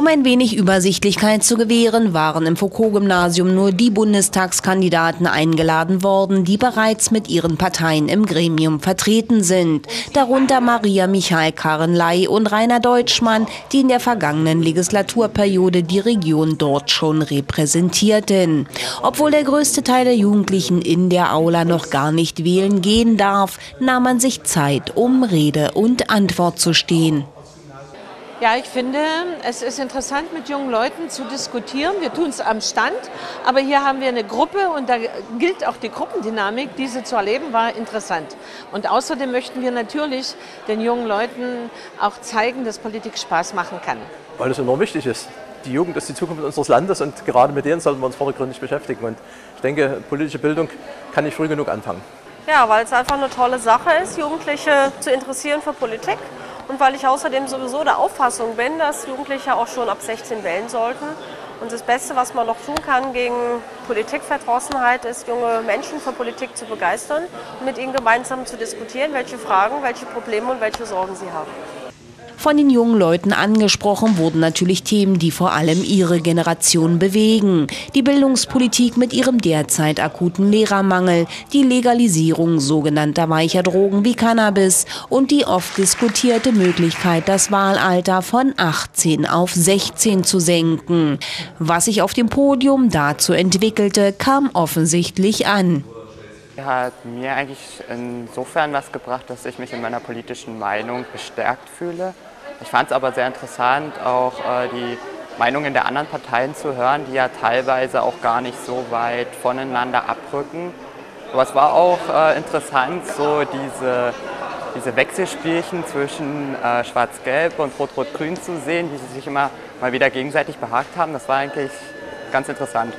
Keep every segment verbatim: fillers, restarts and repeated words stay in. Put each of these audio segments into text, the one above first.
Um ein wenig Übersichtlichkeit zu gewähren, waren im Foucault-Gymnasium nur die Bundestagskandidaten eingeladen worden, die bereits mit ihren Parteien im Gremium vertreten sind. Darunter Maria Michalk Lay und Rainer Deutschmann, die in der vergangenen Legislaturperiode die Region dort schon repräsentierten. Obwohl der größte Teil der Jugendlichen in der Aula noch gar nicht wählen gehen darf, nahm man sich Zeit, um Rede und Antwort zu stehen. Ja, ich finde, es ist interessant, mit jungen Leuten zu diskutieren. Wir tun es am Stand, aber hier haben wir eine Gruppe und da gilt auch die Gruppendynamik. Diese zu erleben war interessant. Und außerdem möchten wir natürlich den jungen Leuten auch zeigen, dass Politik Spaß machen kann. Weil es enorm wichtig ist. Die Jugend ist die Zukunft unseres Landes und gerade mit denen sollten wir uns vordergründig beschäftigen. Und ich denke, politische Bildung kann nicht früh genug anfangen. Ja, weil es einfach eine tolle Sache ist, Jugendliche zu interessieren für Politik. Und weil ich außerdem sowieso der Auffassung bin, dass Jugendliche auch schon ab sechzehn wählen sollten. Und das Beste, was man noch tun kann gegen Politikverdrossenheit, ist, junge Menschen für Politik zu begeistern und mit ihnen gemeinsam zu diskutieren, welche Fragen, welche Probleme und welche Sorgen sie haben. Von den jungen Leuten angesprochen wurden natürlich Themen, die vor allem ihre Generation bewegen. Die Bildungspolitik mit ihrem derzeit akuten Lehrermangel, die Legalisierung sogenannter weicher Drogen wie Cannabis und die oft diskutierte Möglichkeit, das Wahlalter von achtzehn auf sechzehn zu senken. Was sich auf dem Podium dazu entwickelte, kam offensichtlich an. Hat mir eigentlich insofern was gebracht, dass ich mich in meiner politischen Meinung gestärkt fühle. Ich fand es aber sehr interessant, auch äh, die Meinungen der anderen Parteien zu hören, die ja teilweise auch gar nicht so weit voneinander abrücken. Aber es war auch äh, interessant, so diese, diese Wechselspielchen zwischen äh, Schwarz-Gelb und Rot-Rot-Grün zu sehen, wie sie sich immer mal wieder gegenseitig behagt haben. Das war eigentlich ganz interessant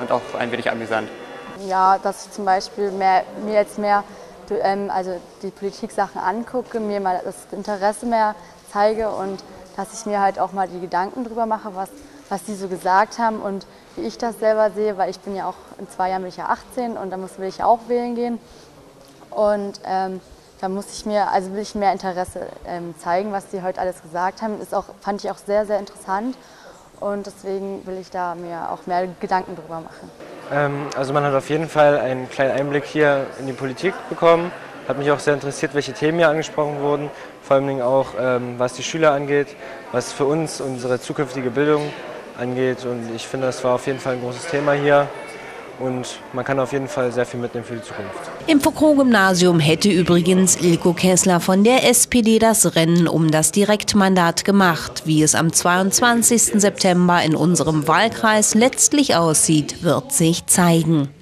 und auch ein wenig amüsant. Ja, dass ich zum Beispiel mehr, mir jetzt mehr ähm, also die Politik-Sachen angucke, mir mal das Interesse mehr zeige und dass ich mir halt auch mal die Gedanken drüber mache, was, was die so gesagt haben und wie ich das selber sehe, weil ich bin ja auch, in zwei Jahren bin ich ja achtzehn und da muss, will ich ja auch wählen gehen. Und ähm, da muss ich mir, also will ich mehr Interesse ähm, zeigen, was die heute alles gesagt haben. Das ist auch, fand ich auch sehr, sehr interessant und deswegen will ich da mir auch mehr Gedanken drüber machen. Also man hat auf jeden Fall einen kleinen Einblick hier in die Politik bekommen. Hat mich auch sehr interessiert, welche Themen hier angesprochen wurden. Vor allem auch, was die Schüler angeht, was für uns unsere zukünftige Bildung angeht. Und ich finde, das war auf jeden Fall ein großes Thema hier. Und man kann auf jeden Fall sehr viel mitnehmen für die Zukunft. Im Foucault-Gymnasium hätte übrigens Ilko Kessler von der S P D das Rennen um das Direktmandat gemacht. Wie es am zweiundzwanzigsten September in unserem Wahlkreis letztlich aussieht, wird sich zeigen.